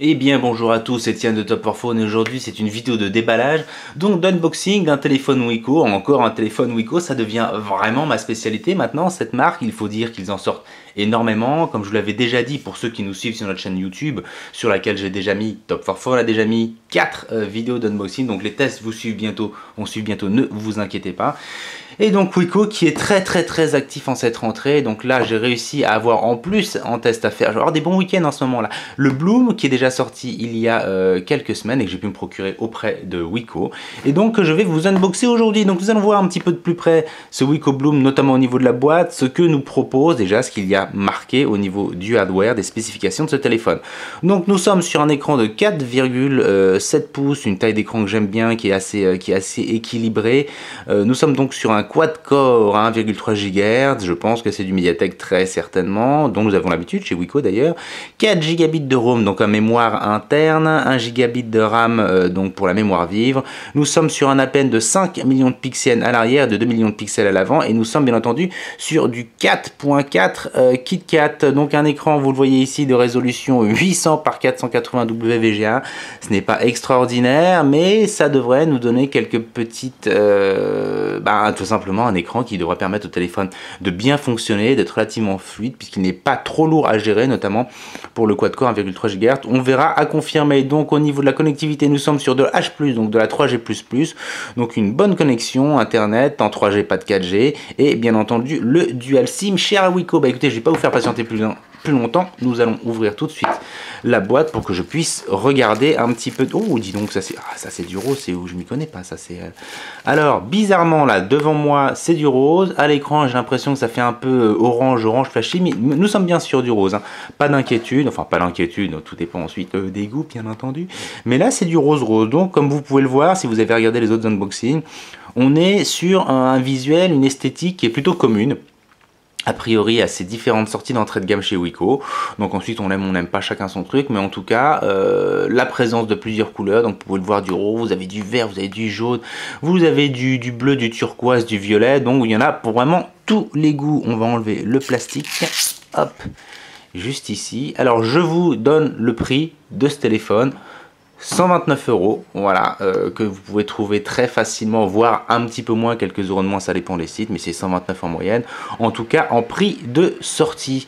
Eh bien bonjour à tous, Etienne de Top-For-Phone et aujourd'hui c'est une vidéo de déballage, donc d'unboxing d'un téléphone Wiko, encore un téléphone Wiko, ça devient vraiment ma spécialité maintenant, cette marque, il faut dire qu'ils en sortent énormément, comme je vous l'avais déjà dit pour ceux qui nous suivent sur notre chaîne YouTube, sur laquelle j'ai déjà mis, Top-For-Phone a déjà mis 4 vidéos d'unboxing, donc les tests vous suivent bientôt, on suit bientôt, ne vous inquiétez pas. Et donc Wiko qui est très actif en cette rentrée, donc là j'ai réussi à avoir en plus en test à faire, je vais avoir des bons week-ends en ce moment là, le Bloom qui est déjà sorti il y a quelques semaines et que j'ai pu me procurer auprès de Wiko et donc je vais vous unboxer aujourd'hui. Donc nous allons voir un petit peu de plus près ce Wiko Bloom, notamment au niveau de la boîte, ce que nous propose déjà, ce qu'il y a marqué au niveau du hardware, des spécifications de ce téléphone. Donc nous sommes sur un écran de 4,7 pouces, une taille d'écran que j'aime bien, qui est assez équilibrée. Nous sommes donc sur un quad-core à 1,3 GHz, je pense que c'est du Mediatek très certainement, dont nous avons l'habitude chez Wiko d'ailleurs. 4 gigabits de ROM, donc un mémoire interne, 1 gigabit de RAM donc pour la mémoire vive. Nous sommes sur un APN de 5 millions de pixels à l'arrière, de 2 millions de pixels à l'avant et nous sommes bien entendu sur du 4.4 KitKat, donc un écran, vous le voyez ici, de résolution 800 par 480 WVGA. Ce n'est pas extraordinaire, mais ça devrait nous donner quelques petites... tout simplement un écran qui devrait permettre au téléphone de bien fonctionner, d'être relativement fluide puisqu'il n'est pas trop lourd à gérer, notamment pour le quad-core 1,3 GHz. On verra à confirmer. Donc au niveau de la connectivité, nous sommes sur de la H+, donc de la 3G++, donc une bonne connexion internet en 3G, pas de 4G, et bien entendu le dual SIM. Cher Wiko, bah écoutez, je vais pas vous faire patienter plus longtemps, nous allons ouvrir tout de suite la boîte pour que je puisse regarder un petit peu. Oh, dis donc, ça c'est du rose, c'est où je m'y connais pas, ça c'est... Alors, bizarrement là, devant moi c'est du rose, à l'écran j'ai l'impression que ça fait un peu orange flashy, mais nous sommes bien sur du rose, hein. Pas d'inquiétude, enfin pas d'inquiétude, tout dépend ensuite des goûts bien entendu, mais là c'est du rose, donc comme vous pouvez le voir si vous avez regardé les autres unboxings, on est sur un visuel, une esthétique qui est plutôt commune a priori à ces différentes sorties d'entrée de gamme chez Wiko. Donc ensuite on l'aime, on n'aime pas, chacun son truc, mais en tout cas la présence de plusieurs couleurs, donc vous pouvez le voir, du rose, vous avez du vert, vous avez du jaune, vous avez du bleu, du turquoise, du violet, donc il y en a pour vraiment tous les goûts. On va enlever le plastique, hop, juste ici. Alors je vous donne le prix de ce téléphone, 129 €, voilà, que vous pouvez trouver très facilement, voire un petit peu moins, quelques euros de moins, ça dépend des sites, mais c'est 129 € en moyenne, en tout cas en prix de sortie.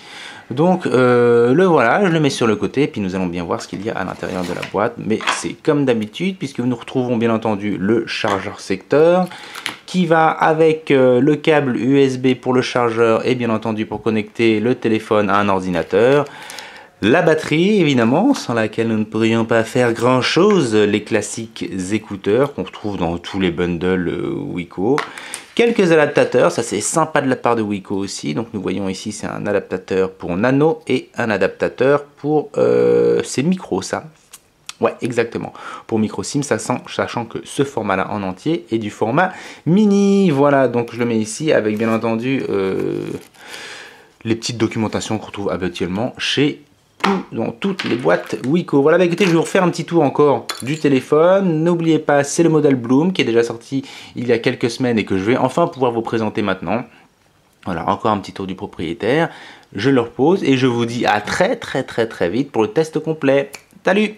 Donc le voilà, je le mets sur le côté, et puis nous allons bien voir ce qu'il y a à l'intérieur de la boîte, mais c'est comme d'habitude, puisque nous retrouvons bien entendu le chargeur secteur, qui va avec le câble USB pour le chargeur, et bien entendu pour connecter le téléphone à un ordinateur. La batterie, évidemment, sans laquelle nous ne pourrions pas faire grand chose, les classiques écouteurs qu'on retrouve dans tous les bundles Wiko. Quelques adaptateurs, ça c'est sympa de la part de Wiko aussi, donc nous voyons ici c'est un adaptateur pour nano et un adaptateur pour ces micros, ça. Ouais, exactement. Pour micro SIM, sachant que ce format-là en entier est du format mini. Voilà, donc je le mets ici avec bien entendu les petites documentations qu'on retrouve habituellement chez dans toutes les boîtes Wiko. Voilà, bah écoutez, je vais vous refaire un petit tour encore du téléphone. N'oubliez pas, c'est le modèle Bloom qui est déjà sorti il y a quelques semaines et que je vais enfin pouvoir vous présenter maintenant. Voilà, encore un petit tour du propriétaire. Je le repose et je vous dis à très vite pour le test complet. Salut!